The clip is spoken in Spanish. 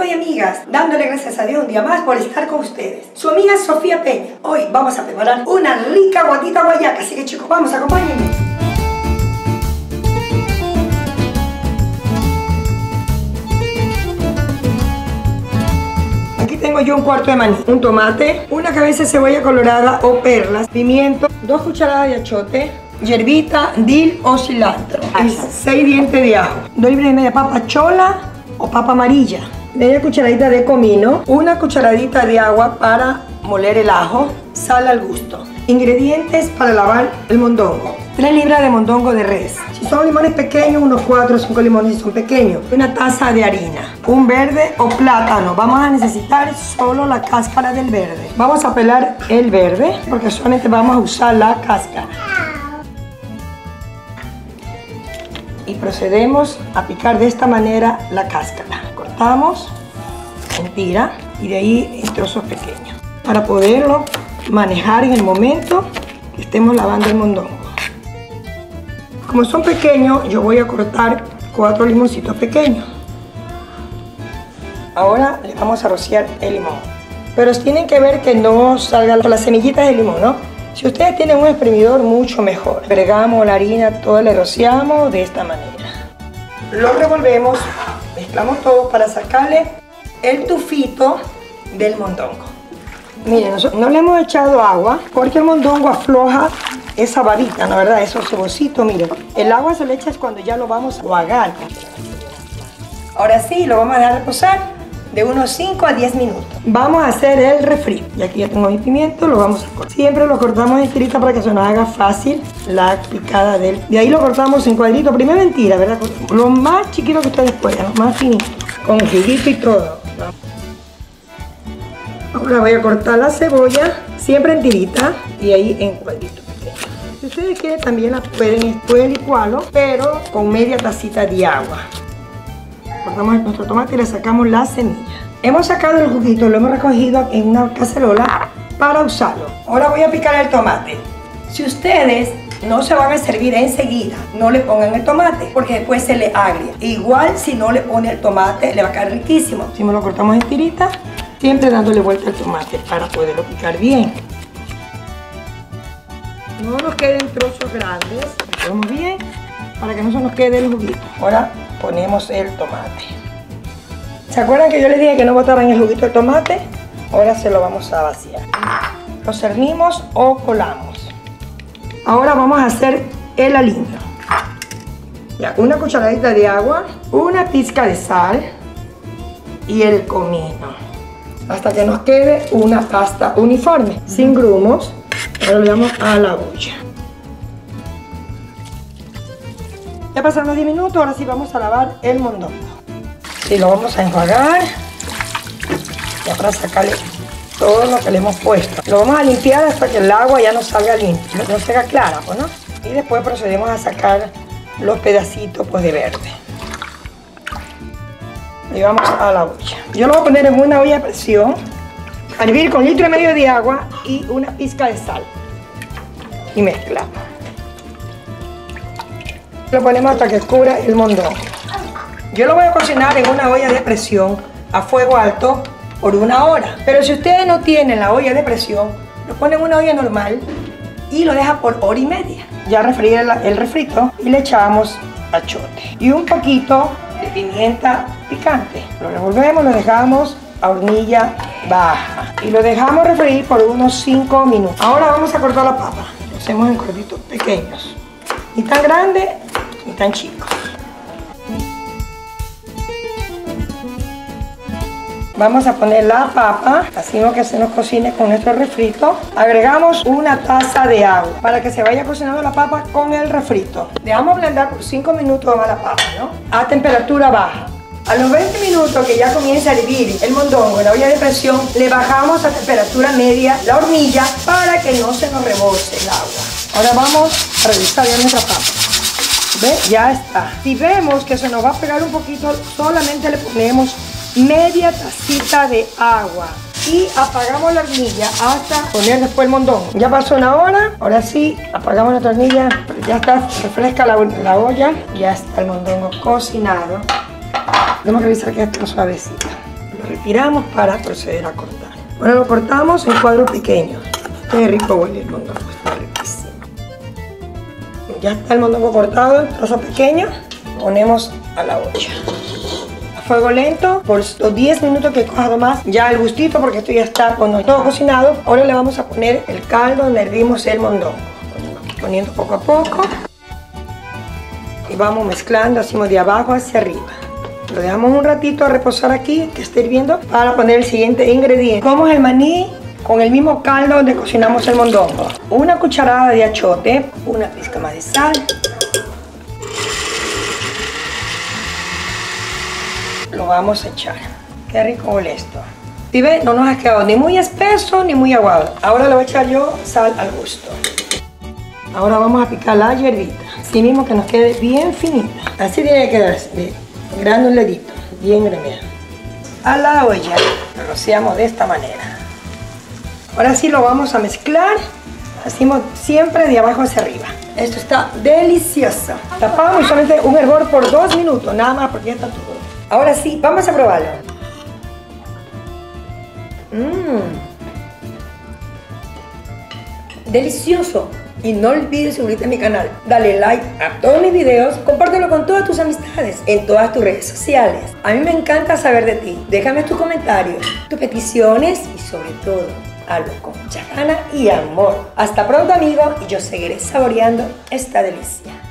amigos y amigas, dándole gracias a Dios un día más por estar con ustedes. Su amiga Sofía Peña. Hoy vamos a preparar una rica guatita guayaca, así que chicos, vamos, acompáñenme. Aquí tengo yo un cuarto de maní, un tomate, una cabeza de cebolla colorada o perlas, pimiento, 2 cucharadas de achote, hierbita, dil o cilantro, 6 dientes de ajo, 2 libras y media de papa chola o papa amarilla, media cucharadita de comino, 1 cucharadita de agua para moler el ajo, sal al gusto. Ingredientes para lavar el mondongo: 3 libras de mondongo de res, si son limones pequeños, unos 4 o 5 limones si son pequeños, 1 taza de harina, un verde o plátano, vamos a necesitar solo la cáscara del verde, vamos a pelar el verde porque solamente vamos a usar la cáscara. Y procedemos a picar de esta manera la cáscara. Cortamos en tira y de ahí en trozos pequeños para poderlo manejar en el momento que estemos lavando el mondongo. Como son pequeños, yo voy a cortar 4 limoncitos pequeños. Ahora le vamos a rociar el limón. Pero tienen que ver que no salgan las semillitas de limón, ¿no? Si ustedes tienen un exprimidor, mucho mejor. Agregamos la harina, todo le rociamos de esta manera. Lo revolvemos, mezclamos todo para sacarle el tufito del mondongo. Miren, no le hemos echado agua porque el mondongo afloja esa varita, ¿no es verdad? Esos cebocitos, miren. El agua se le echa cuando ya lo vamos a aguar. Ahora sí, lo vamos a dejar reposar de unos 5 a 10 minutos. Vamos a hacer el refrito. Y aquí ya tengo mi pimiento, lo vamos a cortar. Siempre lo cortamos en tirita para que se nos haga fácil la picada de él. De ahí lo cortamos en cuadritos. Primero en tira, ¿verdad? Lo más chiquito que ustedes puedan, lo más finito. Con juguito y todo. Ahora voy a cortar la cebolla, siempre en tirita y ahí en cuadritos. Si ustedes quieren también la pueden licuarlo, pero con media tacita de agua. Cortamos nuestro tomate y le sacamos la semilla. Hemos sacado el juguito, lo hemos recogido en una cacerola para usarlo. Ahora voy a picar el tomate. Si ustedes no se van a servir enseguida, no le pongan el tomate porque después se le agria. Igual si no le pone el tomate, le va a caer riquísimo. Si me lo cortamos en tiritas, siempre dándole vuelta al tomate para poderlo picar bien. No nos queden trozos grandes, lo ponemos bien para que no se nos quede el juguito. Ahora ponemos el tomate. ¿Se acuerdan que yo les dije que no botaran el juguito del tomate? Ahora se lo vamos a vaciar. Lo cernimos o colamos. Ahora vamos a hacer el aliño. Ya, 1 cucharadita de agua, 1 pizca de sal y el comino. Hasta que nos quede una pasta uniforme, sin grumos. Ahora lo vamos a la olla. Ya pasaron los 10 minutos, ahora sí vamos a lavar el mondongo. Y lo vamos a enjuagar, ya para sacarle todo lo que le hemos puesto. Lo vamos a limpiar hasta que el agua ya no salga limpia, no se haga clara, ¿no? Y después procedemos a sacar los pedacitos pues, de verde. Y vamos a la olla. Yo lo voy a poner en una olla de presión, a hervir con 1,5 litros de agua y 1 pizca de sal. Y mezclamos. Lo ponemos hasta que cubra el mondongo. Yo lo voy a cocinar en una olla de presión a fuego alto por 1 hora. Pero si ustedes no tienen la olla de presión, lo ponen en una olla normal y lo dejan por 1 hora y media. Ya refreí el refrito y le echamos achote y un poquito de pimienta picante. Lo revolvemos, lo dejamos a hornilla baja y lo dejamos refreír por unos 5 minutos. Ahora vamos a cortar la papa. Lo hacemos en cortitos pequeños. Ni tan grande ni tan chico. Vamos a poner la papa, hacemos que se nos cocine con nuestro refrito. Agregamos 1 taza de agua para que se vaya cocinando la papa con el refrito. Dejamos ablandar por 5 minutos más la papa, ¿no? A temperatura baja. A los 20 minutos que ya comienza a hervir el mondongo en la olla de presión, le bajamos a temperatura media la hornilla para que no se nos rebose el agua. Ahora vamos a revisar bien nuestra papa. ¿Ve? Ya está. Si vemos que se nos va a pegar un poquito, solamente le ponemos media tacita de agua y apagamos la hornilla hasta poner después el mondongo. Ya pasó 1 hora, ahora sí apagamos la hornilla, ya está, refresca la olla, ya está el mondongo cocinado. Tenemos que revisar que está suavecita. retiramos para proceder a cortar. Bueno, lo cortamos en cuadros pequeños. Qué rico huele el mondongo, está riquísimo. Ya está el mondongo cortado en trozos pequeños. Ponemos a la olla. A fuego lento, por los 10 minutos que coja más, ya el gustito, porque esto ya está cuando todo cocinado. Ahora le vamos a poner el caldo donde hervimos el mondongo. Poniendo poco a poco. Y vamos mezclando, hacemos de abajo hacia arriba. Lo dejamos un ratito a reposar aquí, que esté hirviendo, para poner el siguiente ingrediente. Comemos el maní con el mismo caldo donde cocinamos el mondongo. Una cucharada de achote, una pizca más de sal. Lo vamos a echar. Qué rico huele esto. ¿Sí ven? No nos ha quedado ni muy espeso ni muy aguado. Ahora le voy a echar yo sal al gusto. Ahora vamos a picar la hierbita. Así mismo que nos quede bien finita. Así tiene que quedarse, bien granuladito, bien graneado. A la olla. Lo rociamos de esta manera. Ahora sí lo vamos a mezclar. Hacemos siempre de abajo hacia arriba. Esto está delicioso. Tapamos solamente un hervor por 2 minutos, nada más, porque ya está todo. Ahora sí, vamos a probarlo. Delicioso. Y no olvides suscribirte a mi canal, dale like a todos mis videos, compártelo con todas tus amistades, en todas tus redes sociales. A mí me encanta saber de ti, déjame tus comentarios, tus peticiones y sobre todo, hazlo con mucha gana y amor. Hasta pronto, amigo, y yo seguiré saboreando esta delicia.